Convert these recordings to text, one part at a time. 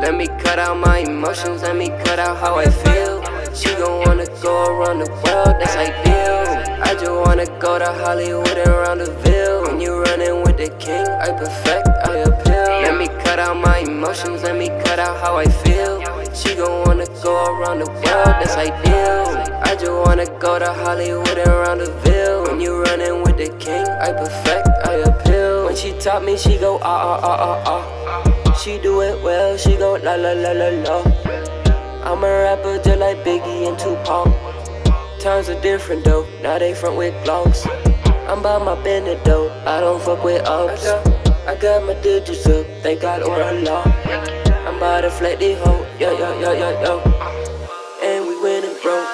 Let me cut out my emotions, let me cut out how I feel. She gon' wanna go around the world, that's ideal. I just wanna go to Hollywood and round the Ville. When you running with the king, I perfect, I appeal. Let me cut out my emotions, let me cut out how I feel. She gon' wanna go around the world, that's ideal. I just wanna go to Hollywood and round the Ville. When you running with the king, I perfect, I appeal. When she taught me, she go ah ah ah ah ah. She do it well, she go la la la la la. I'm a rapper just like Biggie and Tupac. Times are different though, now they front with Glocks. I'm by my Bentley though, I don't fuck with ups. I got my digits up, thank God or Allah. I'm by the flat they hoe, yo yo yo yo yo. And we winning bro.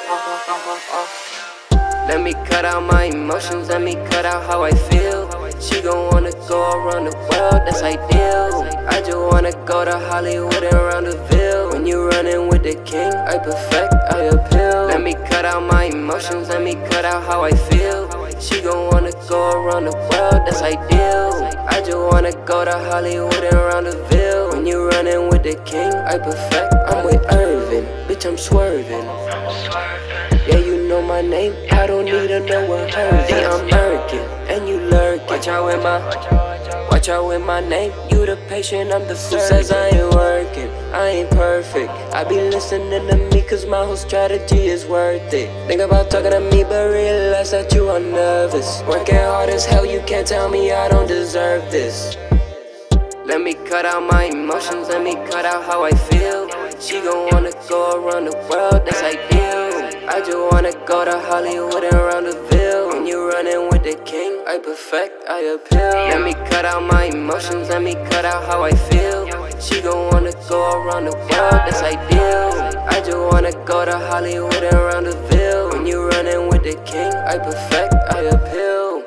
Let me cut out my emotions, let me cut out how I feel. She gon' wanna go around the world, that's ideal. I just wanna go to Hollywood and round the Ville. When you running with the king, I perfect, I appeal. Let me cut out my emotions, let me cut out how I feel. She gon' wanna go around the world, that's ideal. I just wanna go to Hollywood and round the Ville. When you running with the king, I perfect, I'm with Irvin. Bitch, I'm swerving. Yeah, you know my name, I don't need to know what hers. Yeah, I'm Irvin, and you lurking. Watch out with my name. You the patient, I'm the surgeon. Who says I ain't working? I ain't perfect. I be listening to me cause my whole strategy is worth it. Think about talking to me but realize that you are nervous. Working hard as hell, you can't tell me I don't deserve this. Let me cut out my emotions, let me cut out how I feel. She gon' wanna go around the world, that's ideal. I just wanna go to Hollywood and round the Ville. When you running with the king, I perfect, I appeal. Let me cut out my emotions, let me cut out how I feel. She gon' wanna go around the world, that's ideal. I just wanna go to Hollywood and round the Ville. When you running with the king, I perfect, I appeal.